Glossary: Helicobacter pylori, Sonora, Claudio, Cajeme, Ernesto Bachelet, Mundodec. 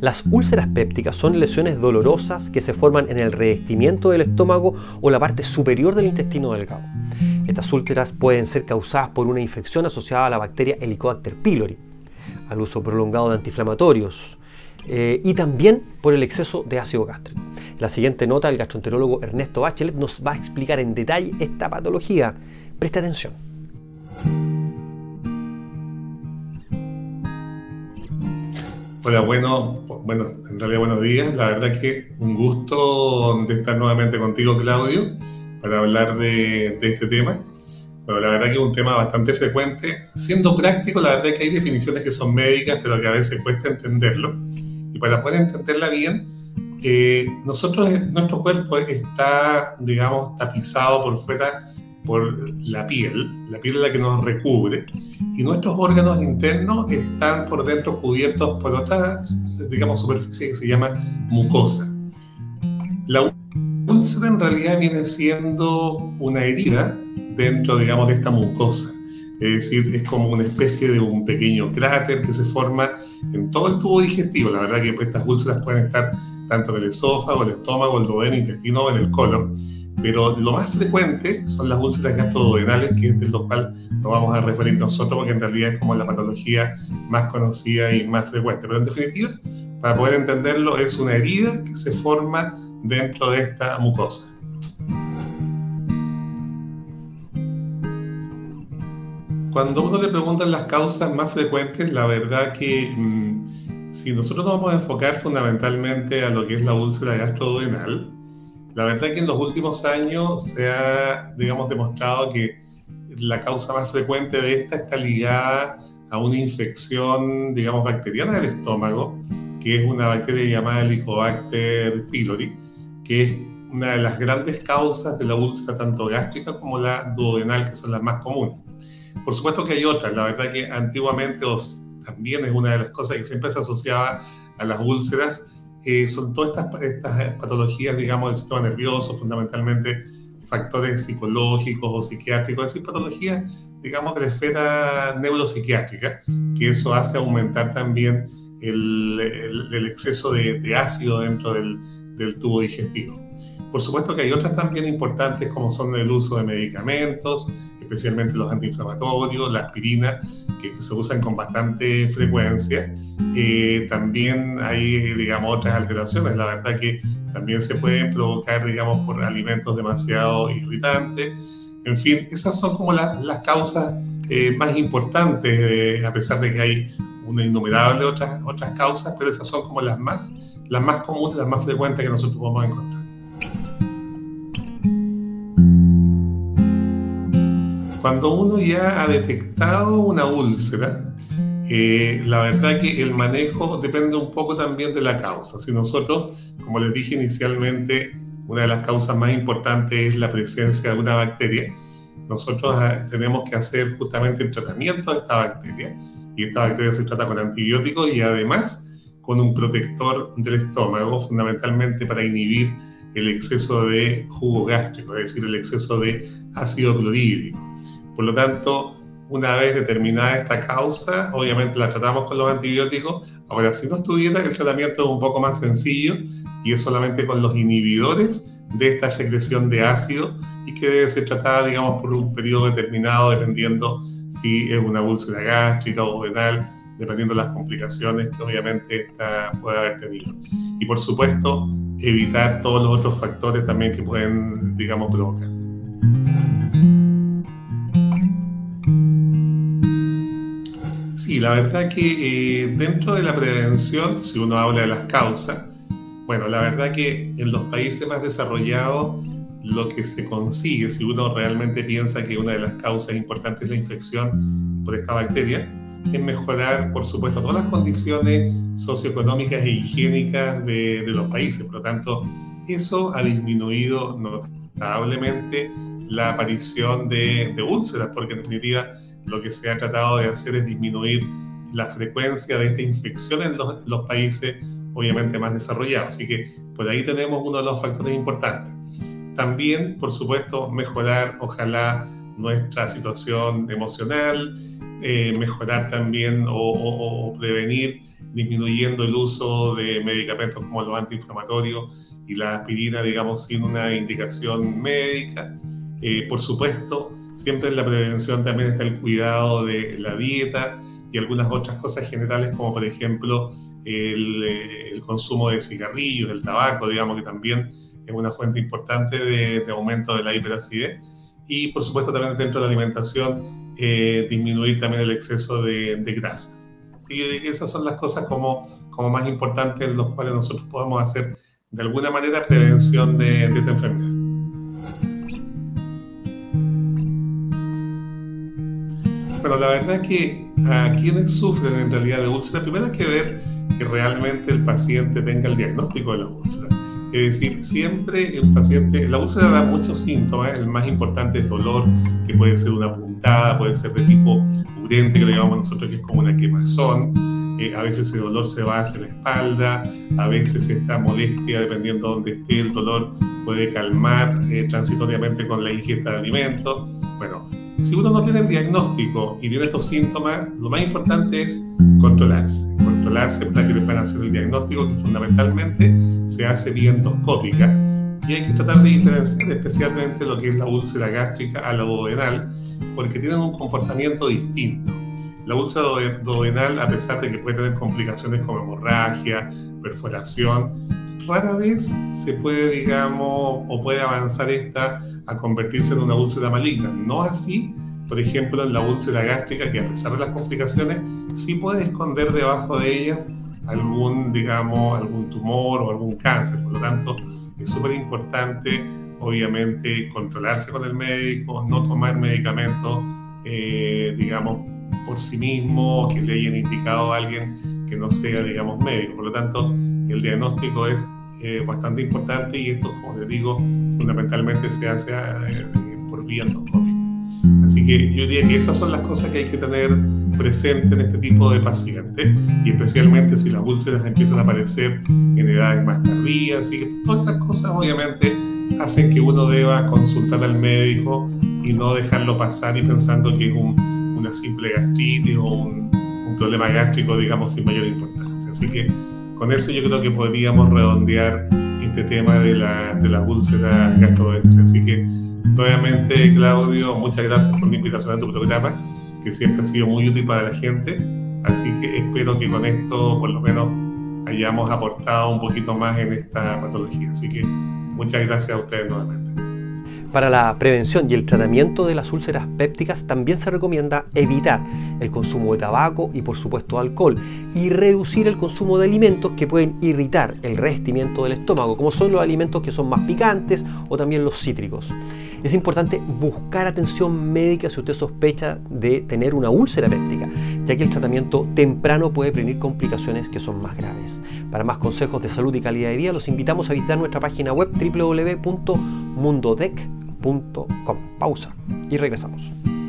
Las úlceras pépticas son lesiones dolorosas que se forman en el revestimiento del estómago o la parte superior del intestino delgado. Estas úlceras pueden ser causadas por una infección asociada a la bacteria Helicobacter pylori, al uso prolongado de antiinflamatorios y también por el exceso de ácido gástrico. En la siguiente nota, el gastroenterólogo Ernesto Bachelet nos va a explicar en detalle esta patología. Presta atención. Hola, bueno, en realidad buenos días. La verdad que un gusto de estar nuevamente contigo, Claudio, para hablar de este tema. Bueno, la verdad que es un tema bastante frecuente. Siendo práctico, la verdad que hay definiciones que son médicas, pero que a veces cuesta entenderlo. Y para poder entenderla bien, nuestro cuerpo está, digamos, tapizado por fuera por la piel es la que nos recubre, y nuestros órganos internos están por dentro cubiertos por otra, digamos, superficie que se llama mucosa. La úlcera en realidad viene siendo una herida dentro, digamos, de esta mucosa, es decir, es como una especie de un pequeño cráter que se forma en todo el tubo digestivo. La verdad que estas úlceras pueden estar tanto en el esófago, el estómago, el duodeno, el intestino o en el colon, pero lo más frecuente son las úlceras gastroduodenales, que es de lo cual nos vamos a referir nosotros, porque en realidad es como la patología más conocida y más frecuente. Pero en definitiva, para poder entenderlo, es una herida que se forma dentro de esta mucosa. Cuando uno le preguntan las causas más frecuentes, la verdad que si nosotros nos vamos a enfocar fundamentalmente a lo que es la úlcera gastroduodenal, la verdad es que en los últimos años se ha, digamos, demostrado que la causa más frecuente de esta está ligada a una infección, digamos, bacteriana del estómago, que es una bacteria llamada Helicobacter pylori, que es una de las grandes causas de la úlcera tanto gástrica como la duodenal, que son las más comunes. Por supuesto que hay otras. La verdad que antiguamente también es una de las cosas que siempre se asociaba a las úlceras. Son todas estas patologías, digamos, del sistema nervioso, fundamentalmente factores psicológicos o psiquiátricos, es decir, patologías, digamos, de la esfera neuropsiquiátrica, que eso hace aumentar también el exceso de ácido dentro del tubo digestivo. Por supuesto que hay otras también importantes, como son el uso de medicamentos, especialmente los antiinflamatorios, la aspirina, que se usan con bastante frecuencia. También hay, digamos, otras alteraciones. La verdad que también se pueden provocar, digamos, por alimentos demasiado irritantes. En fin, esas son como las causas más importantes, a pesar de que hay una innumerable otras causas, pero esas son como las más comunes, las más frecuentes que nosotros podemos encontrar. Cuando uno ya ha detectado una úlcera, la verdad que el manejo depende un poco también de la causa. Si nosotros, como les dije inicialmente, una de las causas más importantes es la presencia de una bacteria, nosotros tenemos que hacer justamente el tratamiento de esta bacteria, y esta bacteria se trata con antibióticos y además con un protector del estómago, fundamentalmente para inhibir el exceso de jugo gástrico, es decir, el exceso de ácido clorhídrico. Por lo tanto, una vez determinada esta causa, obviamente la tratamos con los antibióticos. Ahora, si no estuviera, el tratamiento es un poco más sencillo y es solamente con los inhibidores de esta secreción de ácido, y que debe ser tratada, digamos, por un periodo determinado, dependiendo si es una úlcera gástrica o duodenal, dependiendo de las complicaciones que obviamente esta puede haber tenido. Y por supuesto, evitar todos los otros factores también que pueden, digamos, provocar. Y la verdad que dentro de la prevención, si uno habla de las causas, bueno, la verdad que en los países más desarrollados lo que se consigue, si uno realmente piensa que una de las causas importantes es la infección por esta bacteria, es mejorar, por supuesto, todas las condiciones socioeconómicas e higiénicas de los países. Por lo tanto, eso ha disminuido notablemente la aparición de úlceras, porque en definitiva lo que se ha tratado de hacer es disminuir la frecuencia de esta infección en los países obviamente más desarrollados. Así que por ahí tenemos uno de los factores importantes. También, por supuesto, mejorar, ojalá, nuestra situación emocional, mejorar también o prevenir disminuyendo el uso de medicamentos como los antiinflamatorios y la aspirina, digamos, sin una indicación médica. Por supuesto, siempre en la prevención también está el cuidado de la dieta y algunas otras cosas generales, como por ejemplo el consumo de cigarrillos, el tabaco, digamos, que también es una fuente importante de aumento de la hiperacidez. Y por supuesto también dentro de la alimentación disminuir también el exceso de grasas. ¿Sí? Esas son las cosas como más importantes en las cuales nosotros podemos hacer de alguna manera prevención de esta enfermedad. Bueno, la verdad es que a quienes sufren en realidad de úlceras, primero hay que ver que realmente el paciente tenga el diagnóstico de la úlcera. Es decir, siempre el paciente, la úlcera da muchos síntomas, el más importante es dolor, que puede ser una puntada, puede ser de tipo urente, que le llamamos nosotros, que es como una quemazón. A veces ese dolor se va hacia la espalda, a veces esta molestia, dependiendo de dónde esté el dolor, puede calmar transitoriamente con la ingesta de alimentos. Bueno, si uno no tiene el diagnóstico y tiene estos síntomas, lo más importante es controlarse. Controlarse para que le puedan hacer el diagnóstico, que fundamentalmente se hace vía endoscópica. Y hay que tratar de diferenciar especialmente lo que es la úlcera gástrica a la duodenal, porque tienen un comportamiento distinto. La úlcera duodenal, a pesar de que puede tener complicaciones como hemorragia, perforación, rara vez se puede, digamos, o puede avanzar esta a convertirse en una úlcera maligna. No así, por ejemplo, en la úlcera gástrica, que a pesar de las complicaciones, sí puede esconder debajo de ellas algún, digamos, algún tumor o algún cáncer. Por lo tanto, es súper importante, obviamente, controlarse con el médico, no tomar medicamentos, digamos, por sí mismo, que le hayan indicado a alguien que no sea, digamos, médico. Por lo tanto, el diagnóstico es bastante importante, y esto, como les digo, fundamentalmente se hace por vía endoscópica. Así que yo diría que esas son las cosas que hay que tener presente en este tipo de pacientes, y especialmente si las úlceras empiezan a aparecer en edades más tardías. Así que todas esas cosas obviamente hacen que uno deba consultar al médico y no dejarlo pasar y pensando que es una simple gastritis o un problema gástrico, digamos, sin mayor importancia. Así que con eso yo creo que podríamos redondear este tema de las úlceras gastrointestinales. Así que nuevamente, Claudio, muchas gracias por la invitación a tu programa, que siempre ha sido muy útil para la gente. Así que espero que con esto, por lo menos, hayamos aportado un poquito más en esta patología. Así que muchas gracias a ustedes nuevamente. Para la prevención y el tratamiento de las úlceras pépticas también se recomienda evitar el consumo de tabaco y por supuesto alcohol, y reducir el consumo de alimentos que pueden irritar el revestimiento del estómago, como son los alimentos que son más picantes o también los cítricos. Es importante buscar atención médica si usted sospecha de tener una úlcera péptica, ya que el tratamiento temprano puede prevenir complicaciones que son más graves. Para más consejos de salud y calidad de vida, los invitamos a visitar nuestra página web www.mundodec.com. Pausa y regresamos.